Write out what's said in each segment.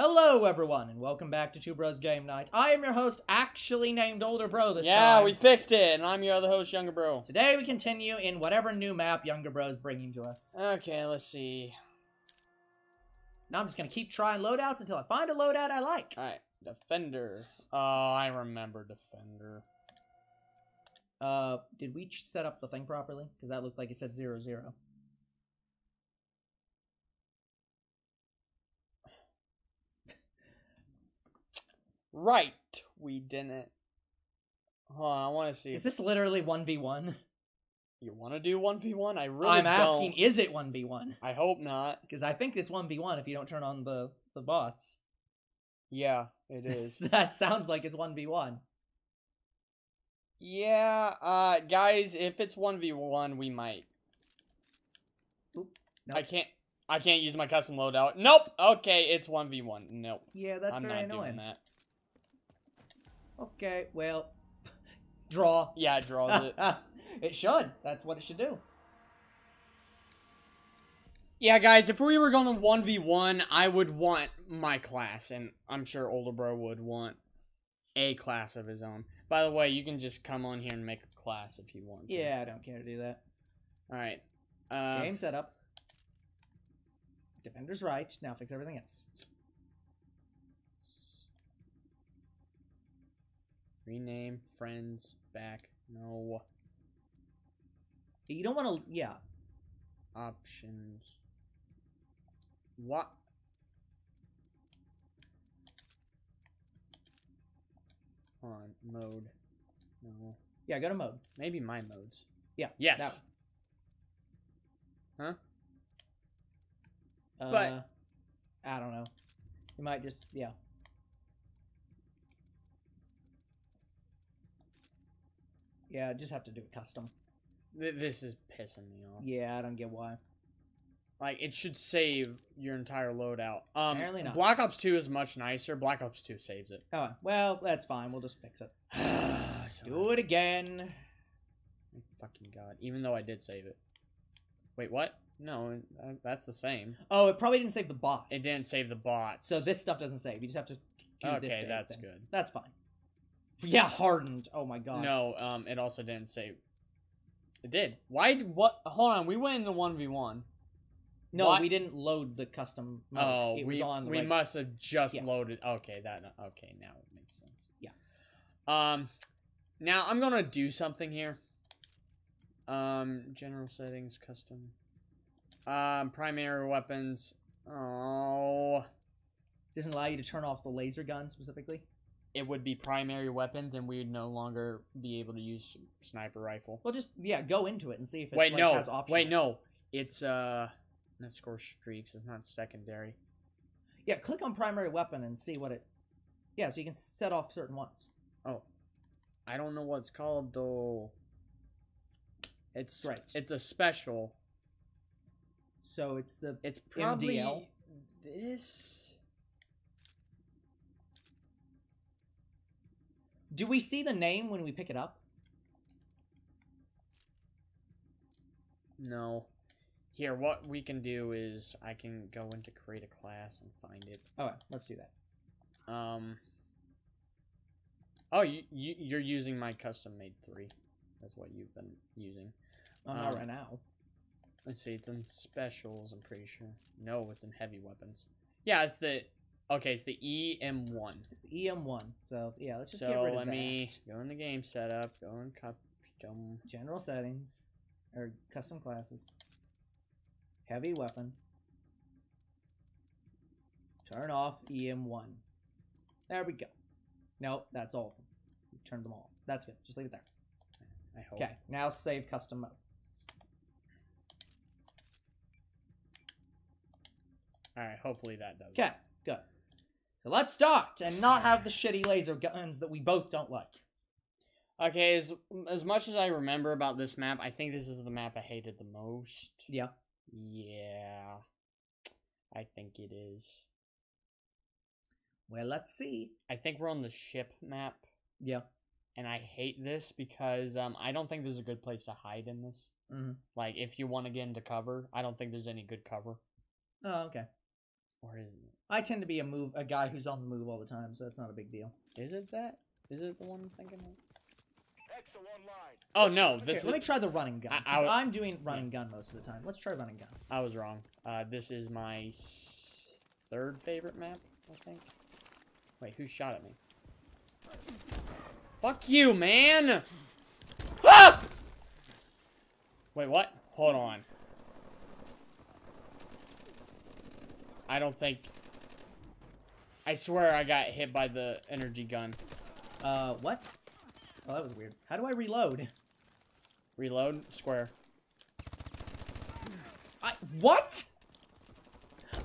Hello, everyone, and welcome back to Two Bros Game Night. I am your host, actually named Older Bro this time. Yeah, we fixed it, and I'm your other host, Younger Bro. Today, we continue in whatever new map Younger Bro's bringing to us. Okay, let's see. Now I'm just going to keep trying loadouts until I find a loadout I like. All right, Defender. Oh, I remember Defender. Did we set up the thing properly? Because that looked like it said 0-0. Right, we didn't. Hold on, I want to see. Is this literally 1v1? You want to do 1v1? I'm asking, is it 1v1? I hope not. Because I think it's 1v1 if you don't turn on the bots. Yeah, it is. That sounds like it's 1v1. Yeah, guys, if it's 1v1, we might. Oop, nope. I can't use my custom loadout. Nope! Okay, it's 1v1. Nope. Yeah, that's very annoying. I'm not doing that. Okay, well, draw. Yeah, it draws it. It should. That's what it should do. Yeah, guys, if we were going to 1v1, I would want my class, and I'm sure Older Bro would want a class of his own. By the way, you can just come on here and make a class if you want to. Yeah, I don't care to do that. All right. Game setup. Defender's right. Now fix everything else. Rename friends back. No. You don't want to. Yeah. Options. What? Hold on. Mode. No. Yeah, go to mode. Maybe my modes. Yeah. Yes. Huh? But. I don't know. You might just. Yeah. Yeah, I just have to do it custom. This is pissing me off. Yeah, I don't get why. Like, it should save your entire loadout. Apparently not. Black Ops 2 is much nicer. Black Ops 2 saves it. Oh, well, that's fine. We'll just fix it. Do it again. Oh, fucking God. Even though I did save it. Wait, what? No, that's the same. Oh, it probably didn't save the bots. It didn't save the bots. So this stuff doesn't save. You just have to do this. Okay, that's good. That's fine. Yeah, hardened. Oh my God. No, it also didn't save. It did. Why? What? Hold on. We went into 1v1. No, what? We didn't load the custom mode. Oh, we must have just loaded. Okay, okay. Now it makes sense. Yeah. Now I'm gonna do something here. General settings, custom. Primary weapons. Oh. Doesn't allow you to turn off the laser gun specifically. It would be primary weapons, and we would no longer be able to use sniper rifle. Well, just, yeah, go into it and see if it has options. Wait, no. It's, not score streaks. It's not secondary. Yeah, click on primary weapon and see what it... Yeah, so you can set off certain ones. Oh. I don't know what it's called, though. It's... Right. It's a special. So it's the... It's probably... MDL. This... Do we see the name when we pick it up? No. Here, what we can do is I can go into create a class and find it. Okay, let's do that. Oh, you're using my custom-made 3. That's what you've been using. Not right now. Let's see, it's in specials, I'm pretty sure. No, it's in heavy weapons. Yeah, it's the... Okay, it's the EM1. It's the EM1. So, yeah, let's just get rid of that. So, let me go in the game setup, go in custom. General settings, or custom classes. Heavy weapon. Turn off EM1. There we go. Nope, that's all. You turned them all. That's good. Just leave it there. I hope. Okay, now save custom mode. Alright, hopefully that does it. Okay, good. So let's start and not have the shitty laser guns that we both don't like. Okay, as much as I remember about this map, I think this is the map I hated the most. Yeah. Yeah. I think it is. Well, let's see. I think we're on the ship map. Yeah. And I hate this because I don't think there's a good place to hide in this. Mm-hmm. Like, if you want to get into cover, I don't think there's any good cover. Oh, okay. Or is it? I tend to be a guy who's on the move all the time, so that's not a big deal. Is it that? Is it the one I'm thinking of? Oh no! This let me try the running gun. I'm doing running gun most of the time. Let's try running gun. I was wrong. This is my third favorite map, I think. Wait, who shot at me? Fuck you, man! Ah! Wait, what? Hold on. I don't think. I swear I got hit by the energy gun. What? Oh, that was weird. How do I reload? Reload? Square. What?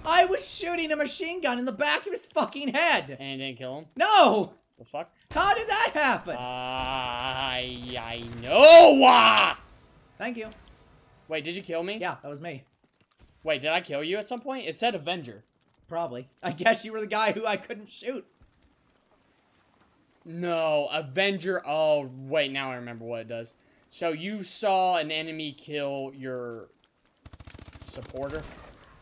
I was shooting a machine gun in the back of his fucking head! And it didn't kill him? No! The fuck? How did that happen? I know! Thank you. Wait, did you kill me? Yeah, that was me. Wait, did I kill you at some point? It said Avenger. Probably. I guess you were the guy who I couldn't shoot. No, Avenger. Oh, wait, now I remember what it does. So you saw an enemy kill your supporter?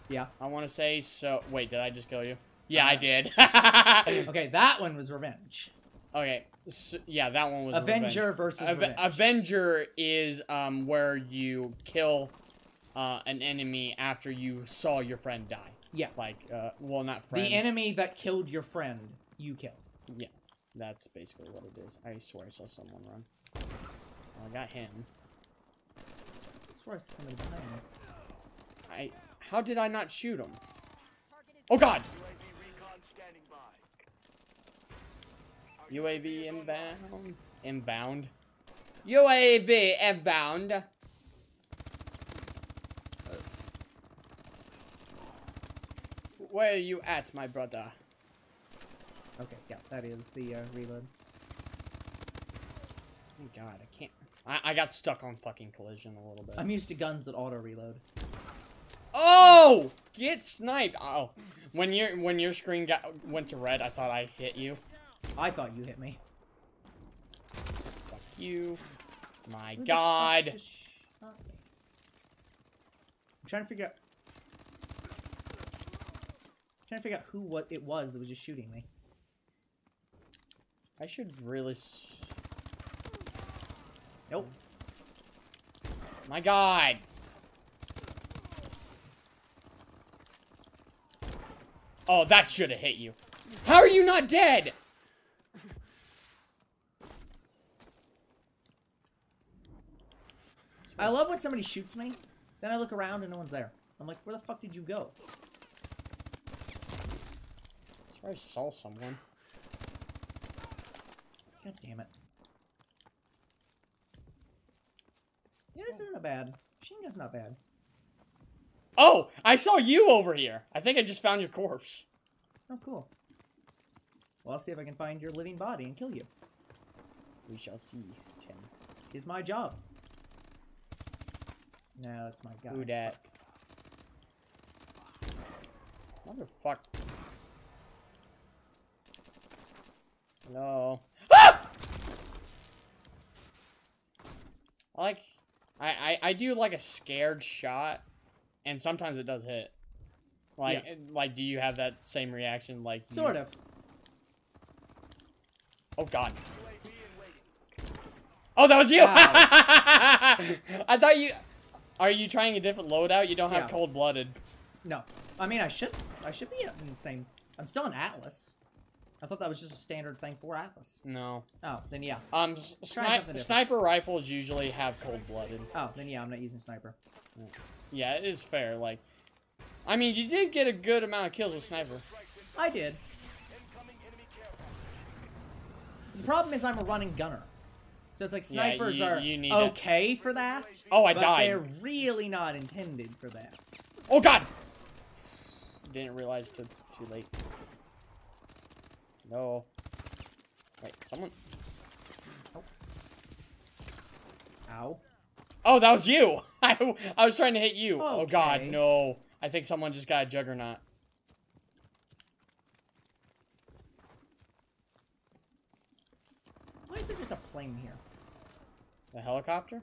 Yeah. I want to say, so... Wait, did I just kill you? Yeah, I did. Okay, that one was revenge. Okay, so, yeah, that one was Avenger versus revenge. Avenger is where you kill an enemy after you saw your friend die. Yeah. Like, well, not friend. The enemy that killed your friend, you killed. Yeah. That's basically what it is. I swear I saw someone run. Well, I got him. I swear I saw somebody behind me. How did I not shoot him? Oh god! UAV inbound. Inbound. UAV inbound. Where are you at, my brother? Okay, yeah, that is the reload. Oh god, I can't. I got stuck on fucking collision a little bit. I'm used to guns that auto reload. Oh, get sniped! Oh, when your screen went to red, I thought I hit you. I thought you hit me. Fuck you! My god! I'm trying to figure out. I'm trying to figure out who what it was that was just shooting me. I should really... Nope. My god! Oh, that should have hit you. How are you not dead? I love when somebody shoots me, then I look around and no one's there. I'm like, where the fuck did you go? I swear I saw someone. God damn it. Yeah, this isn't bad. Machine gun's not bad. Oh! I saw you over here! I think I just found your corpse. Oh, cool. Well, I'll see if I can find your living body and kill you. We shall see, Tim. It's my job. No, that's my guy. Who dat? Motherfucker. Hello? Like, I do like a scared shot, and sometimes it does hit. Like, yeah. Like, do you have that same reaction? Like, sort of. Oh god. Oh, that was you! I thought you. Are you trying a different loadout? You don't have cold-blooded. No, I mean I should be insane. I'm still an Atlas. I thought that was just a standard thing for Atlas. No. Oh, then yeah. Sniper rifles usually have cold-blooded. Oh, then yeah, I'm not using sniper. Yeah, it is fair. Like, I mean, you did get a good amount of kills with sniper. I did. The problem is I'm a running gunner, so it's like snipers are okay for that. Oh, I died. They're really not intended for that. Oh god! Didn't realize too late. No. Wait, someone. Oh. Ow. Oh, that was you. I was trying to hit you. Okay. Oh god, no. I think someone just got a juggernaut. Why is there just a plane here? A helicopter?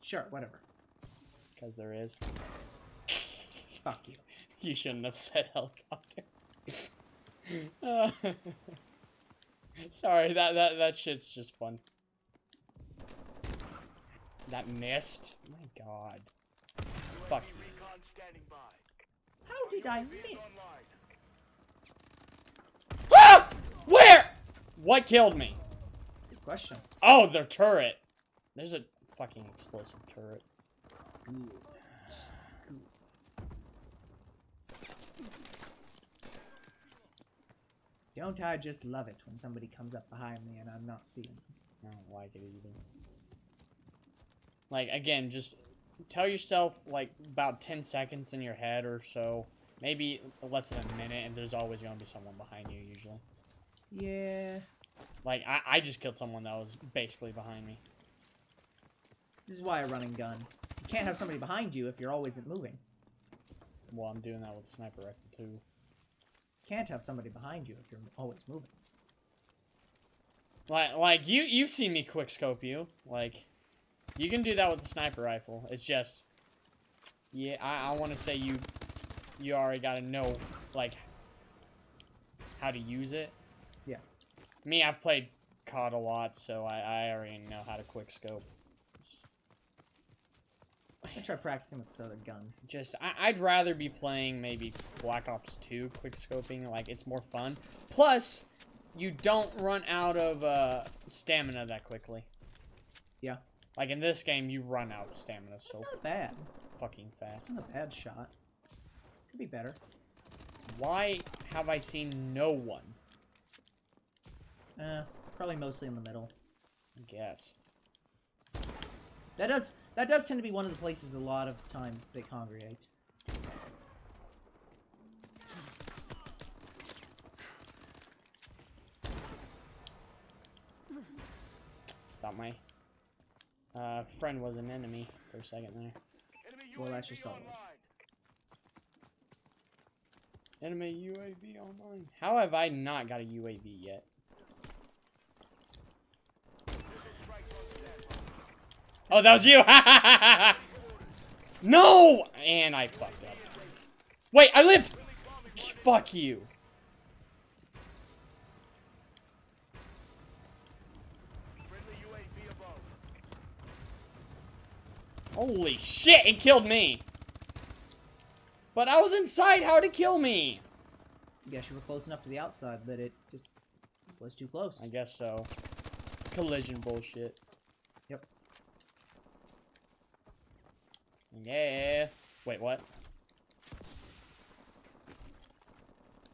Sure, whatever. Because there is. Fuck you. You shouldn't have said helicopter. Sorry, that shit's just fun. That missed. My God. Fuck. How did I miss? Ah! Where? What killed me? Good question. Oh, their turret. There's a fucking explosive turret. Good. Don't I just love it when somebody comes up behind me and I'm not seeing them? I don't like it either. Like, again, just tell yourself, like, about 10 seconds in your head or so. Maybe less than a minute, and there's always going to be someone behind you, usually. Yeah. Like, I just killed someone that was basically behind me. This is why I run and gun. You can't have somebody behind you if you're always moving. Well, I'm doing that with sniper rifle, too. Can't have somebody behind you if you're always moving. Like you've seen me quickscope you. Like, you can do that with the sniper rifle. It's just, yeah, I want to say you already got to know, like, how to use it. Yeah. Me, I've played COD a lot, so I already know how to quickscope. I try practicing with this other gun. Just, I'd rather be playing maybe Black Ops 2 quickscoping. Like, it's more fun. Plus, you don't run out of stamina that quickly. Yeah. Like, in this game, you run out of stamina. That's so not bad. Fucking fast. That's not a bad shot. Could be better. Why have I seen no one? Probably mostly in the middle. I guess. That does tend to be one of the places a lot of times they congregate. Thought my friend was an enemy for a second there. Well, that's just always. Enemy UAV online. How have I not got a UAV yet? Oh, that was you! No! And I fucked up. Wait, I lived! Fuck you. Holy shit, it killed me! But I was inside, how'd it kill me? I guess you were close enough to the outside, but it just was too close. I guess so. Collision bullshit. Yep. Yeah. Wait, what?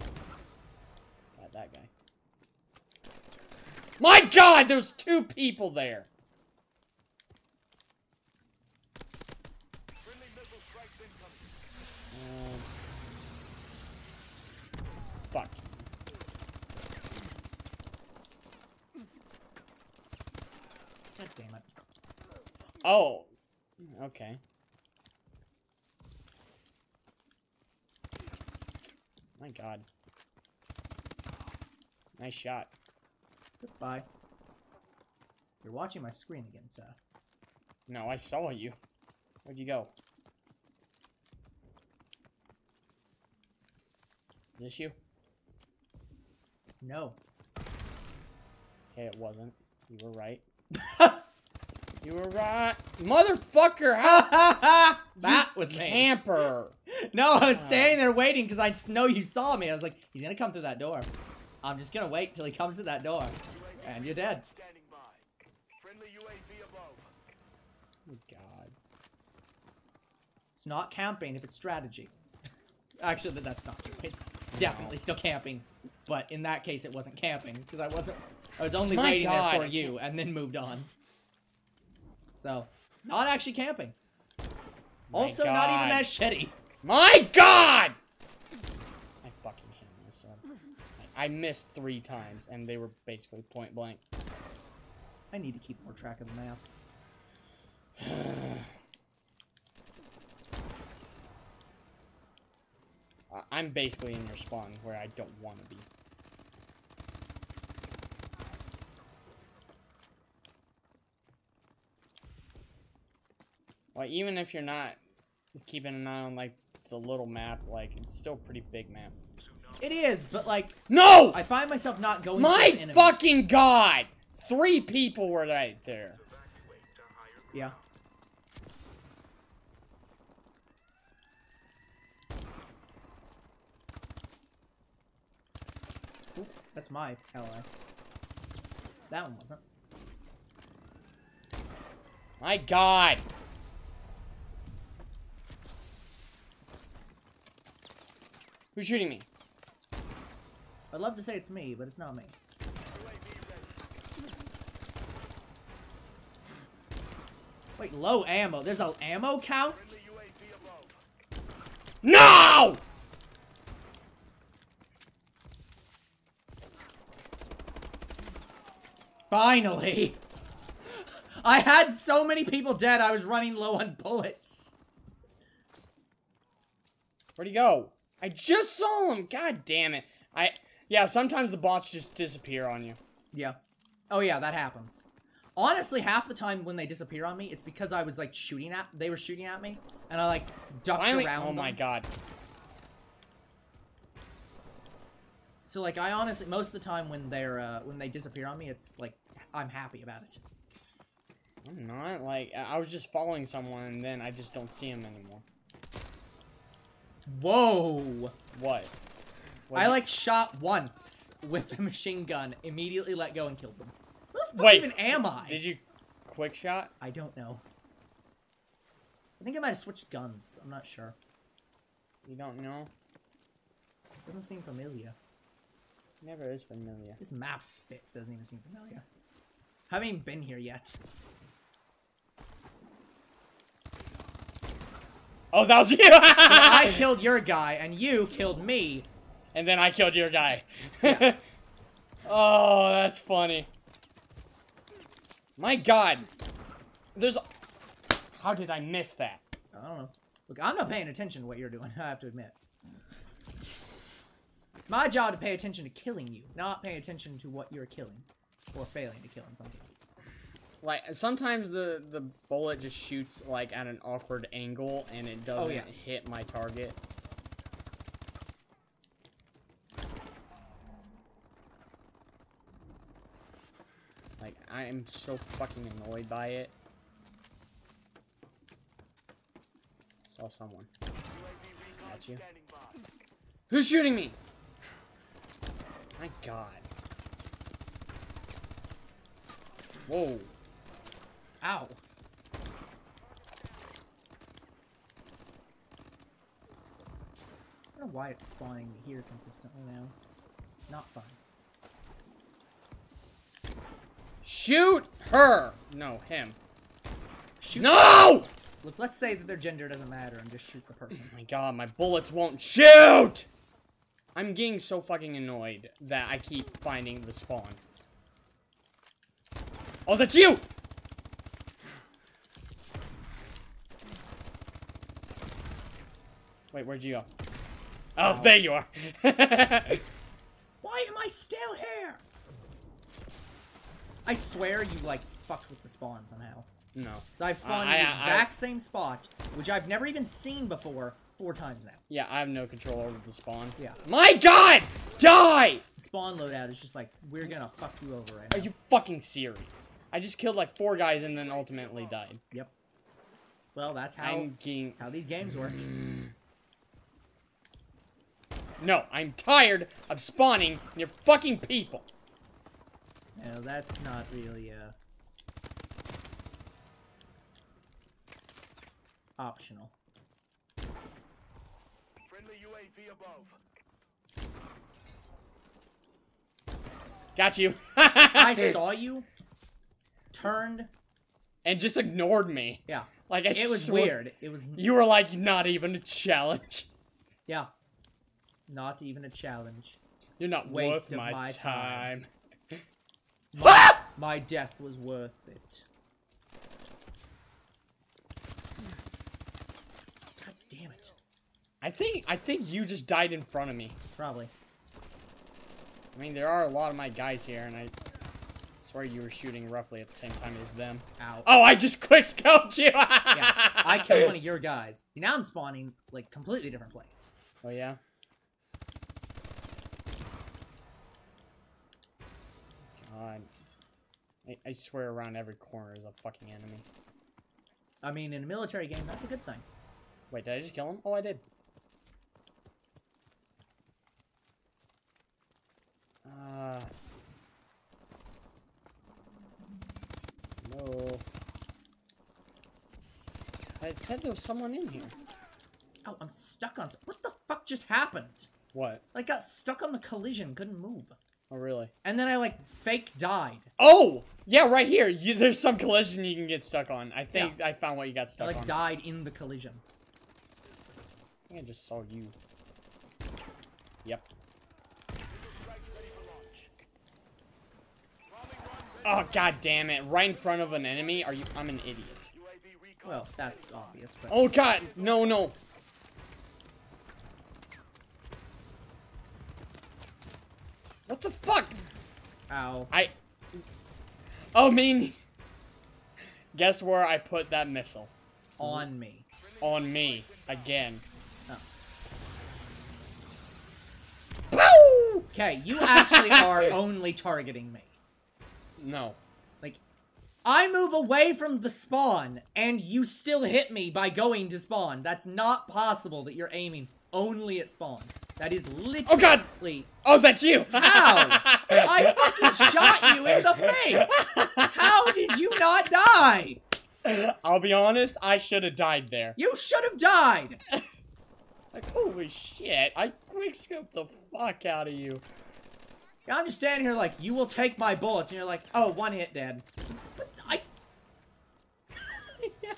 Got that guy. My God, there's two people there. Fuck. God damn it. Oh. Okay. My God. Nice shot. Goodbye. You're watching my screen again, sir. No, I saw you. Where'd you go? Is this you? No. Okay, it wasn't. You were right. You were right. Motherfucker! Ha ha ha! That was me. Camper! No, I was standing there waiting because I know you saw me. I was like, he's going to come through that door. I'm just going to wait till he comes to that door. And you're dead. Oh, God. It's not camping if it's strategy. Actually, that's not true. It's definitely still camping. But in that case, it wasn't camping because I was only waiting there for you and then moved on. So, not actually camping. Also, not even that shitty. My God! I fucking hate myself. I missed 3 times, and they were basically point blank. I need to keep more track of the map. I'm basically in your spawn, where I don't want to be. Like, even if you're not keeping an eye on, like, the little map, like, it's still a pretty big map. It is, but like... No! I find myself not going to enemies. My fucking god! 3 people were right there. Yeah. Oop, that's my ally. That one wasn't. My god! Who's shooting me? I'd love to say it's me, but it's not me. Wait, low ammo. There's an ammo count? No! Finally! I had so many people dead, I was running low on bullets. Where'd he go? I just saw him! God damn it. Yeah, sometimes the bots just disappear on you. Yeah. Oh yeah, that happens. Honestly, half the time when they disappear on me, it's because I was like shooting at, they were shooting at me, and I like ducked around them. Oh my god. So like, I honestly, most of the time when they're, when they disappear on me, it's like, I'm happy about it. I'm not, like, I was just following someone and then I just don't see him anymore. Whoa! What? I like shot once with a machine gun, immediately let go and killed them. Wait, even am I? Did you quick shot? I don't know. I think I might have switched guns. I'm not sure. You don't know? Doesn't seem familiar. Never is familiar. This map fits doesn't even seem familiar. Haven't even been here yet. Oh, that was you! So I killed your guy, and you killed me. And then I killed your guy. Yeah. Oh, that's funny. My god. There's... How did I miss that? I don't know. Look, I'm not paying attention to what you're doing, I have to admit. It's my job to pay attention to killing you, not pay attention to what you're killing. Or failing to kill in some cases. Like, sometimes the bullet just shoots, like, at an awkward angle, and it doesn't hit my target. Like, I am so fucking annoyed by it. Saw someone. Got you. Who's shooting me? My god. Whoa. Ow. I don't know why it's spawning here consistently now. Not fun. Shoot her! No, him. Shoot. No! Look, let's say that their gender doesn't matter and just shoot the person. Oh my god, my bullets won't shoot! I'm getting so fucking annoyed that I keep finding the spawn. Oh, that's you! Wait, where'd you go? Oh, there you are. Why am I still here? I swear you, like, fucked with the spawn somehow. No. So I've spawned in the exact same spot, which I've never even seen before, 4 times now. Yeah, I have no control over the spawn. Yeah. My god! Die! The spawn loadout is just like, we're gonna fuck you over right now. Are you fucking serious? I just killed, like, 4 guys and then ultimately died. Yep. Well, that's how these games work. No, I'm tired of spawning near fucking people. No, that's not really optional. Friendly UAV above. Got you. I saw you, turned, and just ignored me. Yeah. Like it was weird. It was. You were like not even a challenge. Yeah. Not even a challenge. You're not worth my time. My death was worth it. God damn it. I think you just died in front of me. Probably. I mean, there are a lot of my guys here, and I swear you were shooting roughly at the same time as them. Ow. Oh, I just quick-scoped you! Yeah, I killed one of your guys. See, now I'm spawning, like, completely different place. Oh, yeah? I swear around every corner is a fucking enemy. I mean, in a military game, that's a good thing. Wait, did I just kill him? Oh, I did. No. I said there was someone in here. Oh, I'm stuck on... What the fuck just happened? What? I got stuck on the collision, couldn't move. Oh, really? And then I, like, fake died. Oh! Yeah, right here. There's some collision you can get stuck on. I think I found what you got stuck on. I, like, died in the collision. I think I just saw you. Yep. Oh, god damn it. Right in front of an enemy? Are you... I'm an idiot. Well, that's obvious, but... Oh, god! No, no! What the fuck? Ow. Oh, me! Guess where I put that missile? On me. On me. Again. Oh. Boo! Okay, you actually are only targeting me. No. Like, I move away from the spawn, and you still hit me by going to spawn. That's not possible that you're aiming only at spawn. That is literally... Oh, God! Oh, that's you! How? I fucking shot you in the face! How did you not die? I'll be honest, I should have died there. You should have died! Like, holy shit, I quick-scoped the fuck out of you. I'm just standing here like, you will take my bullets, and you're like, oh, one hit, dead. But I... Yeah.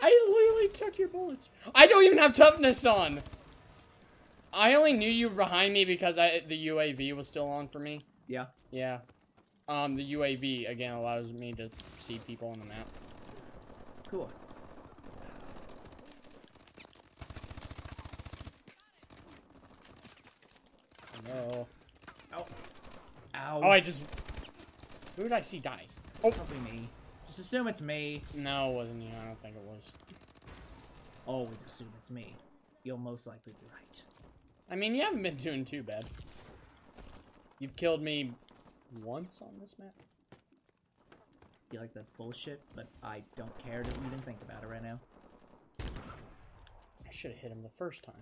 I literally took your bullets. I don't even have toughness on! I only knew you were behind me because the UAV was still on for me. Yeah. Yeah. The UAV, again, allows me to see people on the map. Cool. Hello. Ow. Ow. Oh, I just... Who did I see die? Oh. Probably me. Just assume it's me. No, it wasn't you. I don't think it was. Always assume it's me. You'll most likely be right. I mean, you haven't been doing too bad. You've killed me once on this map. I feel like that's bullshit, but I don't care to even think about it right now. I should have hit him the first time.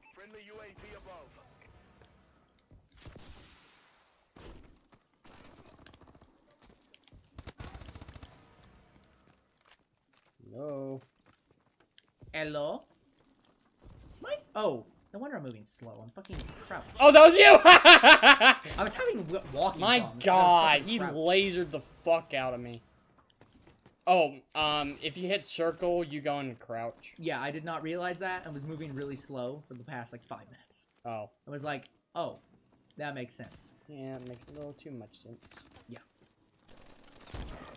UAV above. Hello. Hello? What? Oh, no wonder I'm moving slow. I'm fucking crouched. Oh, that was you! I was having walking. My god, he lasered the fuck out of me. Oh, if you hit circle, you go and crouch. Yeah, I did not realize that. I was moving really slow for the past, like, 5 minutes. Oh. I was like, oh, that makes sense. Yeah, it makes a little too much sense. Yeah.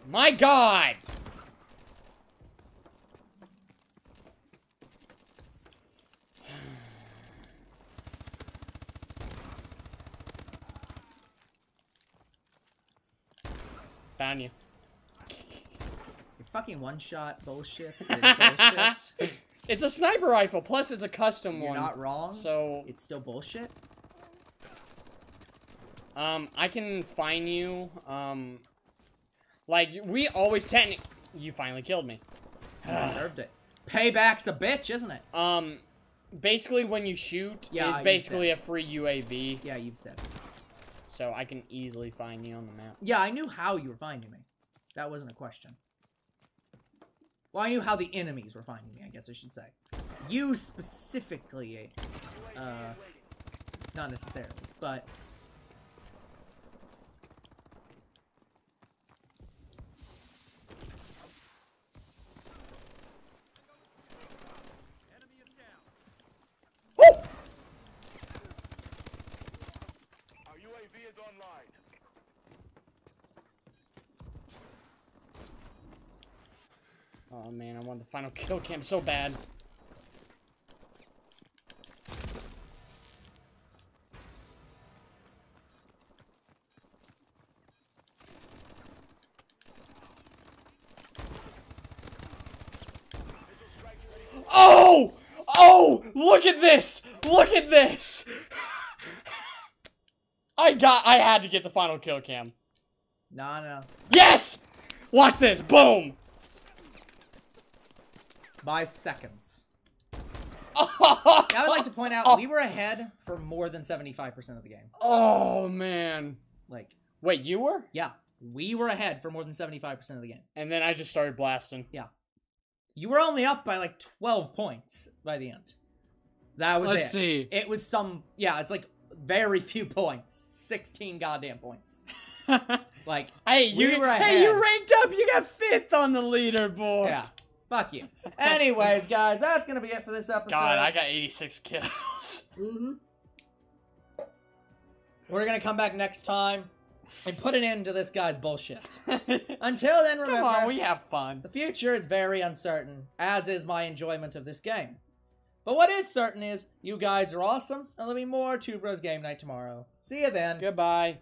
My god! Found you. Fucking one-shot bullshit is bullshit. It's a sniper rifle, plus it's a custom one. You're not wrong, so... It's still bullshit? I can fine you, like, we always technically... You finally killed me. You deserved it. Payback's a bitch, isn't it? Basically when you shoot, is basically a free UAV. Yeah, you've said it. So I can easily find you on the map. Yeah, I knew how you were finding me. That wasn't a question. Well, I knew how the enemies were finding me, I guess I should say. You specifically, not necessarily, but... Oh! Our UAV is online. Oh man, I want the final kill cam so bad. Oh! Oh! Look at this! Look at this! I had to get the final kill cam. No. Yes! Watch this. Boom! By seconds. I would like to point out, we were ahead for more than 75% of the game. Oh, man. Like. Wait, you were? Yeah. We were ahead for more than 75% of the game. And then I just started blasting. Yeah. You were only up by like 12 points by the end. That was it. Let's see. It was some, yeah, it's like very few points. 16 goddamn points. Like, hey, you were ahead. Hey, you ranked up. You got 5th on the leaderboard. Yeah. Fuck you. Anyways, guys, that's going to be it for this episode. God, I got 86 kills. Mm-hmm. We're going to come back next time and put an end to this guy's bullshit. Until then, remember, come on, we have fun. The future is very uncertain, as is my enjoyment of this game. But what is certain is you guys are awesome, and there'll be more Two Bros Game Night tomorrow. See you then. Goodbye.